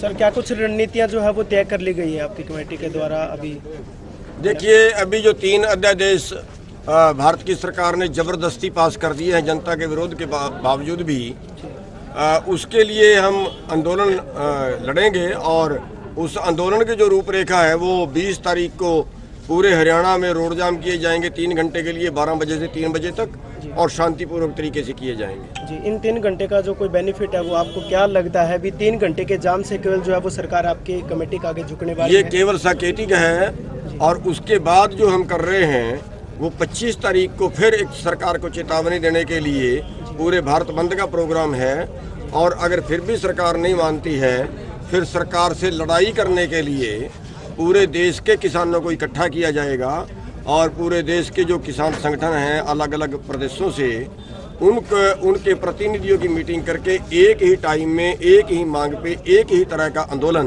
Sir, क्या कुछ रणनीतियां जो है वो तय कर ली गई है आपकी कमेटी के द्वारा? अभी देखिए, अभी जो 3 अध्यादेश भारत की सरकार ने जबरदस्ती पास कर दिए हैं जनता के विरोध के बावजूद भी, उसके लिए हम आंदोलन लड़ेंगे और उस आंदोलन की जो रूपरेखा है वो 20 तारीख को पूरे हरियाणा में रोड जाम किए जाएंगे 3 घंटे के लिए, 12 बजे से 3 बजे तक, और शांतिपूर्वक तरीके से किए जाएंगे। जी, इन 3 घंटे का जो कोई बेनिफिट है वो आपको क्या लगता है? अभी 3 घंटे के जाम से केवल जो है वो सरकार आपकी कमेटी का आगे झुकने वाली है? ये केवल साकेतिक है, और उसके बाद जो हम कर रहे हैं वो 25 तारीख को फिर एक सरकार को चेतावनी देने के लिए पूरे भारत बंद का प्रोग्राम है, और अगर फिर भी सरकार नहीं मानती है फिर सरकार से लड़ाई करने के लिए पूरे देश के किसानों को इकट्ठा किया जाएगा, और पूरे देश के जो किसान संगठन हैं अलग अलग प्रदेशों से उनके प्रतिनिधियों की मीटिंग करके एक ही टाइम में एक ही मांग पे एक ही तरह का आंदोलन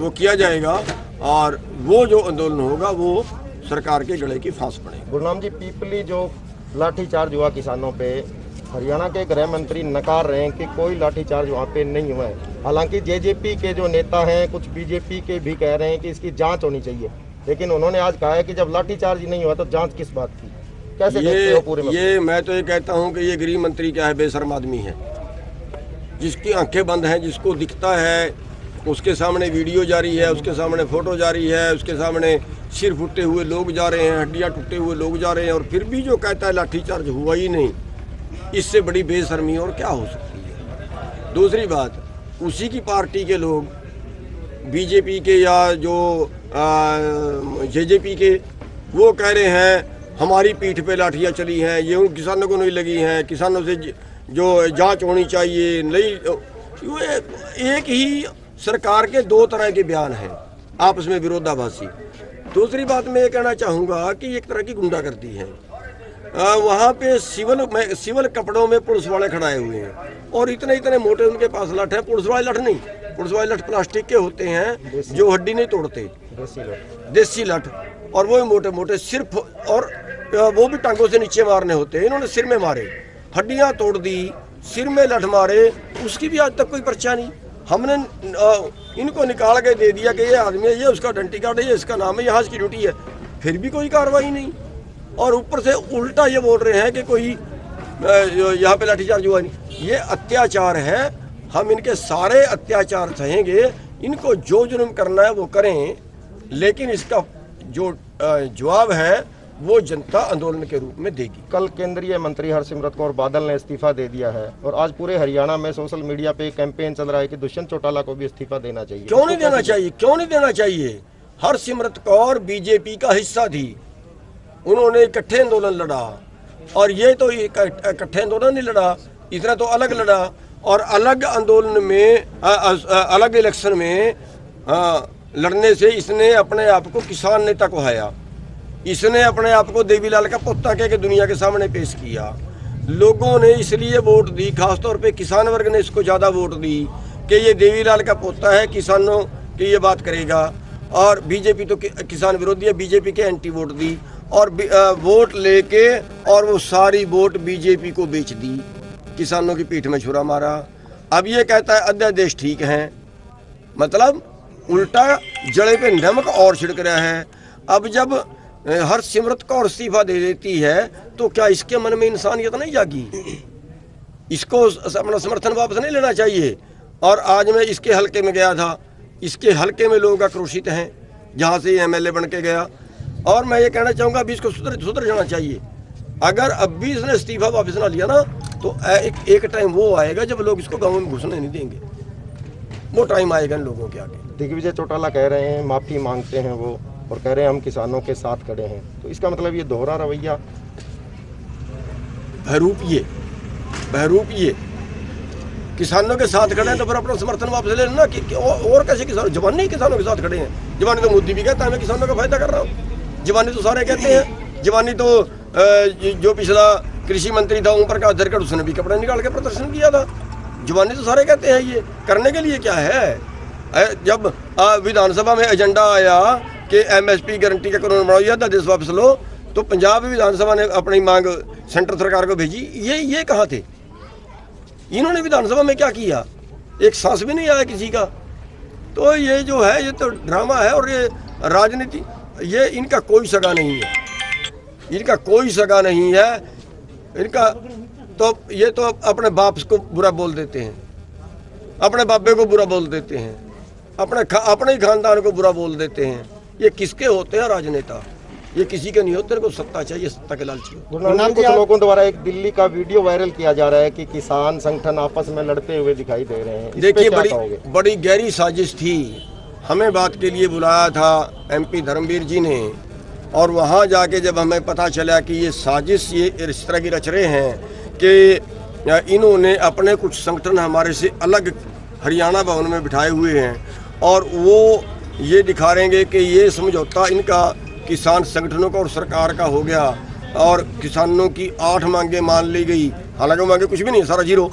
वो किया जाएगा, और वो जो आंदोलन होगा वो सरकार के गले की फांस पड़ेगी। गुरनाम जी, पीपली जो लाठीचार्ज हुआ किसानों पे, हरियाणा के गृह मंत्री नकार रहे हैं कि कोई लाठीचार्ज वहाँ पे नहीं हुआ है। हालांकि जेजेपी के जो नेता हैं, कुछ बीजेपी के भी कह रहे हैं कि इसकी जांच होनी चाहिए, लेकिन उन्होंने आज कहा है कि जब लाठीचार्ज नहीं हुआ तो जांच किस बात की? कैसे देखते हो पूरे ये? मैं तो ये कहता हूँ कि ये गृह मंत्री क्या है, बेशर्म आदमी है, जिसकी आंखें बंद हैं, जिसको दिखता है उसके सामने वीडियो जारी है, उसके सामने फोटो जारी है, उसके सामने सिर फूटे हुए लोग जा रहे हैं, हड्डियाँ टूटे हुए लोग जा रहे हैं, और फिर भी जो कहता है लाठीचार्ज हुआ ही नहीं। इससे बड़ी बेशर्मी और क्या हो सकती है? दूसरी बात, उसी की पार्टी के लोग बीजेपी के या जो जेजेपी के, वो कह रहे हैं हमारी पीठ पे लाठियाँ चली हैं, ये उन किसानों को नहीं लगी हैं, किसानों से जो जांच होनी चाहिए नहीं। एक ही सरकार के 2 तरह के बयान हैं आपस में विरोधाभासी। दूसरी बात मैं ये कहना चाहूँगा कि एक तरह की गुंडागर्दी है। वहाँ पे सिविल कपड़ों में पुलिस वाले खड़ाए हुए हैं, और इतने इतने मोटे उनके पास लठ है। पुलिस वाले लठ नहीं, पुलिस वाले लठ प्लास्टिक के होते हैं जो हड्डी नहीं तोड़ते, देसी लठ, और वो मोटे मोटे सिर्फ, और वो भी टांगों से नीचे मारने होते हैं। इन्होंने सिर में मारे, हड्डियाँ तोड़ दी, सिर में लठ मारे, उसकी भी आज तक कोई पर्चा नहीं। हमने इनको निकाल के दे दिया कि ये आदमी है, ये उसका आइडेंटिटी कार्ड है, ये इसका नाम है, यहाँ इसकी ड्यूटी है, फिर भी कोई कार्रवाई नहीं। और ऊपर से उल्टा ये बोल रहे हैं कि कोई यहाँ पे लाठीचार्ज हुआ नहीं। ये अत्याचार है, हम इनके सारे अत्याचार सहेंगे। इनको जो जुर्म करना है वो करें, लेकिन इसका जो जवाब है वो जनता आंदोलन के रूप में देगी। कल केंद्रीय मंत्री हरसिमरत कौर बादल ने इस्तीफा दे दिया है, और आज पूरे हरियाणा में सोशल मीडिया पे कैंपेन चल रहा है कि दुष्यंत चौटाला को भी इस्तीफा देना चाहिए। क्यों नहीं देना चाहिए? क्यों नहीं देना चाहिए? हरसिमरत कौर बीजेपी का हिस्सा थी, उन्होंने इकट्ठे आंदोलन लड़ा, और ये तो इकट्ठे आंदोलन नहीं लड़ा, इतना तो अलग लड़ा। और अलग आंदोलन में अलग इलेक्शन में लड़ने से इसने अपने आप को किसान नेता कोहाया, इसने अपने आप को देवीलाल का पोता कह के दुनिया के सामने पेश किया। लोगों ने इसलिए वोट दी, खासतौर पे किसान वर्ग ने इसको ज़्यादा वोट दी कि ये देवीलाल का पोता है, किसानों की ये बात करेगा। और बीजेपी तो किसान विरोधी है, बीजेपी के एंटी वोट दी, और वोट लेके और वो सारी वोट बीजेपी को बेच दी, किसानों की पीठ में छुरा मारा। अब ये कहता है अध्यादेश ठीक हैं, मतलब उल्टा जड़े पे नमक और छिड़क रहा है। अब जब हरसिमरत कौर इस्तीफा दे देती है तो क्या इसके मन में इंसानियत नहीं जागी? इसको अपना समर्थन वापस नहीं लेना चाहिए। और आज मैं इसके हलके में गया था, इसके हलके में लोग आक्रोशित हैं, जहाँ से MLA बन के गया, और मैं ये कहना चाहूँगा अभी इसको सुधर जाना चाहिए। अगर अब भी इसने इस्तीफा वापस ना लिया ना तो एक टाइम वो आएगा जब लोग इसको गाँव में घुसने नहीं देंगे, वो टाइम आएगा इन लोगों के आगे। दिग्विजय चौटाला कह रहे हैं माफ़ी मांगते हैं वो, और कह रहे हैं हम किसानों के साथ खड़े हैं, तो इसका मतलब ये दोहरा रवैया बहरूपिए किसानों के साथ खड़े हैं तो फिर अपना समर्थन वापस ले लेना कि और कैसे किसान जवानी किसानों के साथ खड़े हैं। जवानी तो मोदी भी कहता है मैं किसानों का फायदा कर रहा हूँ, जवानी तो सारे कहते हैं, जवानी तो जो पिछला कृषि मंत्री था उमर का धरकड़ उसने भी कपड़े निकाल के प्रदर्शन किया था। जवानी तो सारे कहते हैं, ये करने के लिए क्या है? जब विधानसभा में एजेंडा आया कि MSP गारंटी का कानून बनाओ या अध्यादेश वापस लो, तो पंजाब विधानसभा ने अपनी मांग सेंटर सरकार को भेजी। ये कहाँ थे? इन्होंने विधानसभा में क्या किया? एक सांस भी नहीं आया किसी का। तो ये जो है ये तो ड्रामा है और ये राजनीति, ये इनका कोई सगा नहीं है, इनका कोई सगा नहीं है इनका। तो ये तो अपने बाप को बुरा बोल देते हैं, अपने बाबे को बुरा बोल देते हैं, अपने ही खानदान को बुरा बोल देते हैं। ये किसके होते हैं राजनेता? ये किसी के नहीं होते, को सत्ता चाहिए, सत्ता के लालची। गुरनाम कुछ लोगों द्वारा एक दिल्ली का वीडियो वायरल किया जा रहा है कि किसान संगठन आपस में लड़ते हुए दिखाई दे रहे हैं। देखिए, बड़ी गहरी साजिश थी। हमें बात के लिए बुलाया था एमपी धर्मवीर जी ने, और वहाँ जाके जब हमें पता चला कि ये साजिश, ये इस तरह की रच रहे हैं कि इन्होंने अपने कुछ संगठन हमारे से अलग हरियाणा भवन में बिठाए हुए हैं, और वो ये दिखा रहेंगे कि ये समझौता इनका किसान संगठनों का और सरकार का हो गया, और किसानों की 8 मांगे मान ली गई, हालांकि मांगे कुछ भी नहीं, सारा जीरो।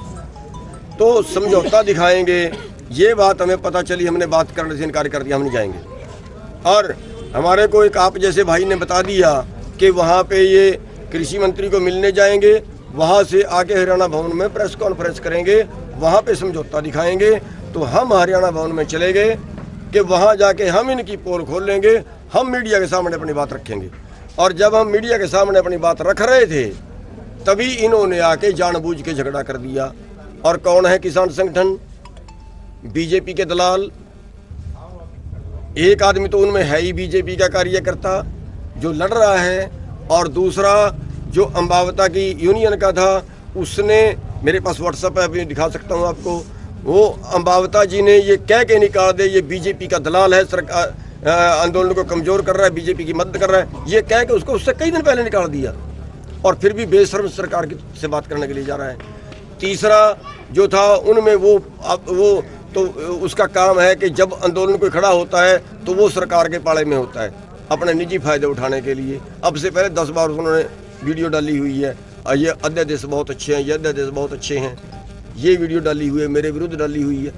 तो समझौता दिखाएंगे, ये बात हमें पता चली। हमने बात करने से इनकार कर दिया, हम नहीं जाएंगे। और हमारे को एक आप जैसे भाई ने बता दिया कि वहाँ पे ये कृषि मंत्री को मिलने जाएंगे, वहाँ से आगे हरियाणा भवन में प्रेस कॉन्फ्रेंस करेंगे, वहाँ पर समझौता दिखाएँगे। तो हम हरियाणा भवन में चले गए कि वहाँ जाके हम इनकी पोल खोल लेंगे, हम मीडिया के सामने अपनी बात रखेंगे। और जब हम मीडिया के सामने अपनी बात रख रहे थे, तभी इन्होंने आके जानबूझ के झगड़ा कर दिया। और कौन है किसान संगठन? बीजेपी के दलाल। एक आदमी तो उनमें है ही बीजेपी का कार्यकर्ता जो लड़ रहा है, और दूसरा जो अम्बावता की यूनियन का था, उसने, मेरे पास व्हाट्सएप पर अभी दिखा सकता हूँ आपको, वो अम्बावता जी ने ये कह के निकाल दे ये बीजेपी का दलाल है, सरकार आंदोलन को कमज़ोर कर रहा है, बीजेपी की मदद कर रहा है, ये कह के उसको उससे कई दिन पहले निकाल दिया, और फिर भी बेशर्म सरकार की से बात करने के लिए जा रहा है। तीसरा जो था उनमें वो तो उसका काम है कि जब आंदोलन कोई खड़ा होता है तो वो सरकार के पाले में होता है अपने निजी फायदे उठाने के लिए। अब से पहले 10 बार उन्होंने वीडियो डाली हुई है, ये अध्यादेश बहुत अच्छे हैं, ये अध्यादेश बहुत अच्छे हैं, ये वीडियो डाली हुई है, मेरे विरुद्ध डाली हुई है।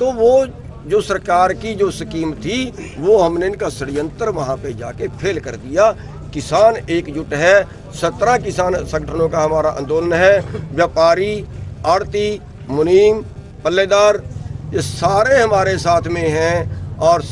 तो वो जो सरकार की जो स्कीम थी, वो हमने इनका षड्यंत्र वहाँ पे जाके फेल कर दिया। किसान एकजुट है, 17 किसान संगठनों का हमारा आंदोलन है, व्यापारी, आड़ती, मुनीम, पल्लेदार, ये सारे हमारे साथ में हैं, और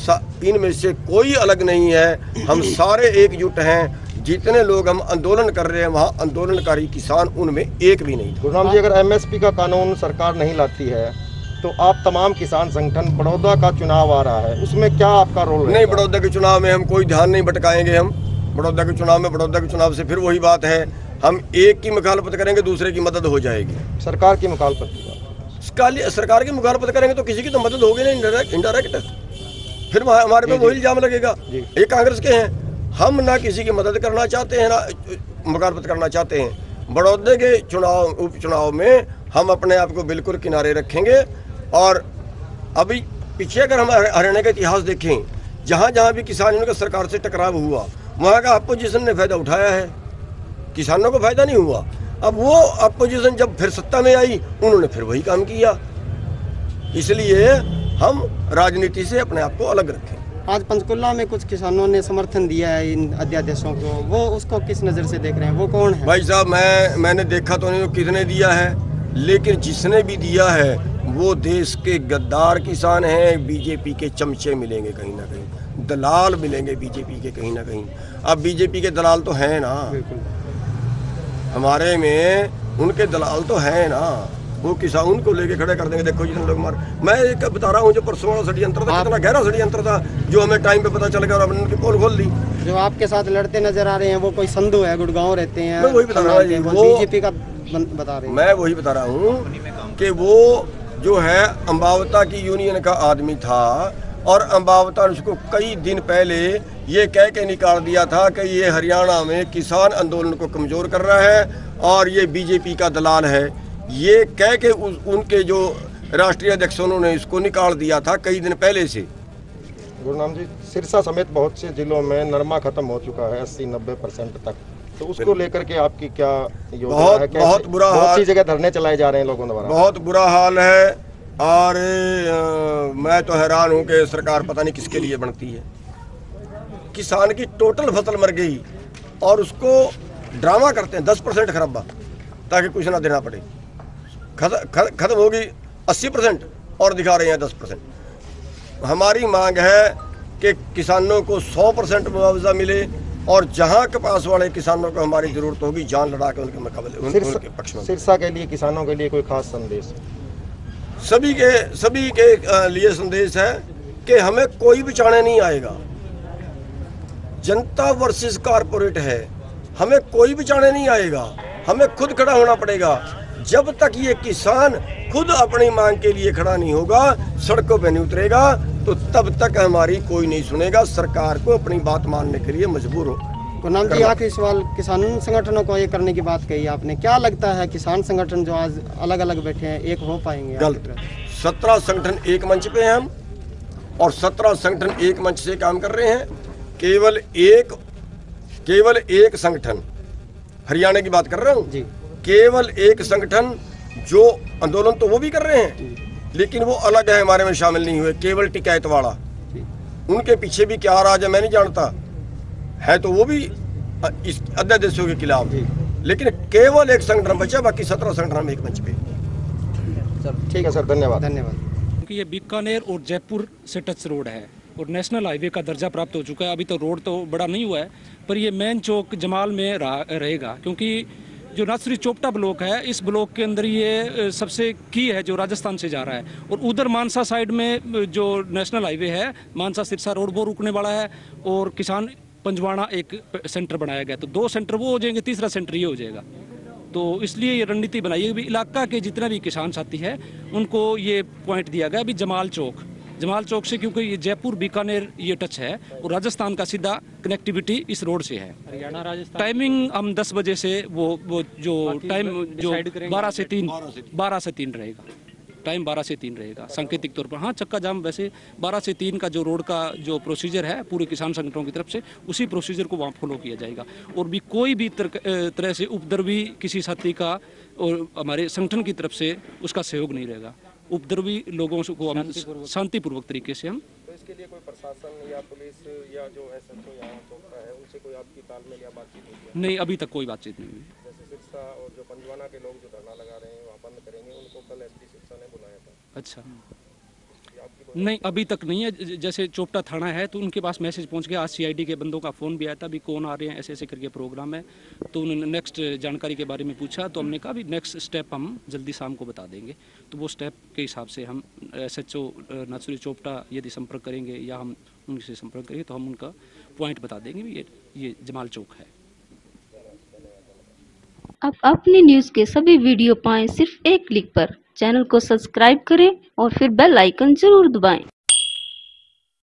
इनमें से कोई अलग नहीं है, हम सारे एकजुट हैं। जितने लोग हम आंदोलन कर रहे हैं वहाँ आंदोलनकारी किसान, उनमें एक भी नहीं। गुरनाम जी, अगर एमएसपी का कानून सरकार नहीं लाती है तो आप तमाम किसान संगठन, बड़ौदा का चुनाव आ रहा है, उसमें क्या आपका रोल है? नहीं, बड़ौदा के चुनाव में हम कोई ध्यान नहीं भटकाएंगे। हम बड़ौदा के चुनाव में, बड़ौदा के चुनाव से फिर वही बात है, हम एक की मुखालफत करेंगे, दूसरे की मदद हो जाएगी। सरकार की मुखालफत, सरकार की मुखालफत करेंगे तो किसी की तो मदद होगी नहीं, इनडायरेक्ट। फिर हमारे पे वही इल्जाम लगेगा, ये कांग्रेस के हैं। हम ना किसी की मदद करना चाहते हैं, ना मुखालफत करना चाहते हैं। बड़ौदा के चुनाव, उपचुनाव में हम अपने आप को बिल्कुल किनारे रखेंगे। और अभी पीछे अगर हम हरियाणा का इतिहास देखें, जहाँ जहाँ भी किसानों का सरकार से टकराव हुआ, वहाँ का अपोजिशन ने फ़ायदा उठाया है, किसानों को फ़ायदा नहीं हुआ। अब वो अपोजिशन जब फिर सत्ता में आई, उन्होंने फिर वही काम किया। इसलिए हम राजनीति से अपने आप को अलग रखें। आज पंचकुला में कुछ किसानों ने समर्थन दिया है इन अध्यादेशों को, वो उसको किस नज़र से देख रहे हैं? वो कौन है? भाई साहब, मैंने देखा तो नहीं किसने दिया है, लेकिन जिसने भी दिया है वो देश के गद्दार किसान हैं। बीजेपी के चमचे मिलेंगे कहीं ना कहीं, दलाल मिलेंगे बीजेपी के कहीं ना कहीं। अब बीजेपी के दलाल तो हैं ना हमारे में, उनके दलाल तो हैं ना, वो किसान उनको लेके खड़े कर देंगे। देखो जितने लोग मार, मैं एक बता रहा हूँ, जो परसों वाला षड्यंत्र था कितना गहरा षड्यंत्र था, जो हमें टाइम पे पता चल गया और हमने उनकी पोल खोल दी। जो आपके साथ लड़ते नजर आ रहे हैं वो कोई संधू है, गुड़गांव रहते हैं, मैं वही बता रहा हूँ, बीजेपी का बता रहे हैं, मैं वही बता रहा हूँ कि वो जो है अम्बावता की यूनियन का आदमी था, और अम्बावता उसको कई दिन पहले ये कह के निकाल दिया था कि ये हरियाणा में किसान आंदोलन को कमज़ोर कर रहा है और ये बीजेपी का दलाल है, ये कह के उनके जो राष्ट्रीय अध्यक्ष उन्होंने इसको निकाल दिया था कई दिन पहले से। गुरनाम जी, सिरसा समेत बहुत से जिलों में नरमा खत्म हो चुका है 80-90% तक, तो उसको लेकर के आपकी क्या योजना है? बहुत बुरा हाल, बहुत जगह धरने चलाए जा रहे हैं लोगों द्वारा, बहुत बुरा हाल है। और मैं तो हैरान हूँ कि सरकार पता नहीं किसके लिए बनती है। किसान की टोटल फसल मर गई और उसको ड्रामा करते हैं 10% खराबा, ताकि कुछ ना देना पड़े। खत्म होगी 80% और दिखा रहे हैं 10%। हमारी मांग है कि किसानों को 100% मुआवजा मिले और जहां कपास वाले किसानों को हमारी ज़रूरत होगी जान लड़ा के उनके मुकाबले उनके पक्ष में। सिरसा के लिए किसानों के लिए कोई खास संदेश? सभी के लिए संदेश है कि हमें कोई बचाने नहीं आएगा। जनता वर्सेस कारपोरेट है, हमें कोई बचाने नहीं आएगा, हमें खुद खड़ा होना पड़ेगा। जब तक ये किसान खुद अपनी मांग के लिए खड़ा नहीं होगा, सड़कों पर नहीं उतरेगा, तो तब तक हमारी कोई नहीं सुनेगा। सरकार को अपनी बात मानने के लिए मजबूर हो। गुरनाम जी, आखिरी सवाल, किसान संगठनों को ये करने की बात कही आपने, क्या लगता है किसान संगठन जो आज अलग अलग बैठे हैं एक हो पाएंगे? गलत। 17 संगठन एक मंच पे हैं हम और 17 संगठन एक मंच से काम कर रहे हैं। केवल एक संगठन, हरियाणा की बात कर रहा हूँ, केवल एक संगठन जो आंदोलन तो वो भी कर रहे हैं लेकिन वो अलग है, हमारे में शामिल नहीं हुए। केवल टिकायत वाला, उनके पीछे भी क्या राज है मैं नहीं जानता, है तो वो भी इस अध्यादेशों के खिलाफ, लेकिन केवल एक संगठन बचा, बाकी 17 संगठन एक मंच पे। ठीक है सर, धन्यवाद। क्योंकि ये बीकानेर और जयपुर से टच रोड है और नेशनल हाईवे का दर्जा प्राप्त हो चुका है। अभी तो रोड तो बड़ा नहीं हुआ है पर ये मेन चौक जमाल में रहेगा, क्योंकि जो नासरी चोपटा ब्लॉक है इस ब्लॉक के अंदर ये सबसे की है जो राजस्थान से जा रहा है। और उधर मानसा साइड में जो नेशनल हाईवे है मानसा सिरसा रोड वो रुकने वाला है और किसान पंजवाड़ा एक सेंटर बनाया गया, तो 2 सेंटर वो हो जाएंगे, तीसरा सेंटर ये हो जाएगा। तो इसलिए ये रणनीति बनाई गई, इलाका के जितना भी किसान साथी है उनको ये पॉइंट दिया गया। अभी जमाल चौक से, क्योंकि ये जयपुर बीकानेर ये टच है और राजस्थान का सीधा कनेक्टिविटी इस रोड से है। हरियाणा राजस्थान टाइमिंग हम 10 बजे से वो जो टाइम जो 12 से 3 रहेगा, टाइम 12 से 3 रहेगा सांकेतिक तौर पर। हाँ, चक्का जाम वैसे 12 से 3 का जो रोड का जो प्रोसीजर है पूरे किसान संगठनों की तरफ से, उसी प्रोसीजर को वहाँ फॉलो किया जाएगा। और भी कोई भी तरह से उपद्रवी किसी साथी का और हमारे संगठन की तरफ से उसका सहयोग नहीं रहेगा। उपद्रवी लोगों को हम शांतिपूर्वक तरीके से हम तो इसके लिए कोई प्रशासन या पुलिस या जो एसएचओ यहाँ चौकता है उनसे कोई आपकी तालमेल या बातचीत होगी? नहीं, अभी तक कोई बातचीत नहीं हुई। जैसे सिरसा और जो पंजवाना के लोग जो धरना लगा रहे हैं वहाँ बंद करेंगे, उनको कल एसपी सिरसा ने बुलाया था। अच्छा, नहीं अभी तक नहीं है। जैसे चोपटा थाना है तो उनके पास मैसेज पहुंच गया, आज CID के बंदों का फ़ोन भी आया था, अभी कौन आ रहे हैं, ऐसे ऐसे करके प्रोग्राम है, तो उन्होंने नेक्स्ट जानकारी के बारे में पूछा, तो हमने कहा भी नेक्स्ट स्टेप हम जल्दी शाम को बता देंगे। तो वो स्टेप के हिसाब से हम SHO नाचुरी चोपटा यदि संपर्क करेंगे या हम उनसे संपर्क करेंगे तो हम उनका पॉइंट बता देंगे ये जमाल चौक है। आप अपनी न्यूज़ के सभी वीडियो पाएँ सिर्फ एक क्लिक पर। चैनल को सब्सक्राइब करें और फिर बेल आइकन जरूर दबाएं।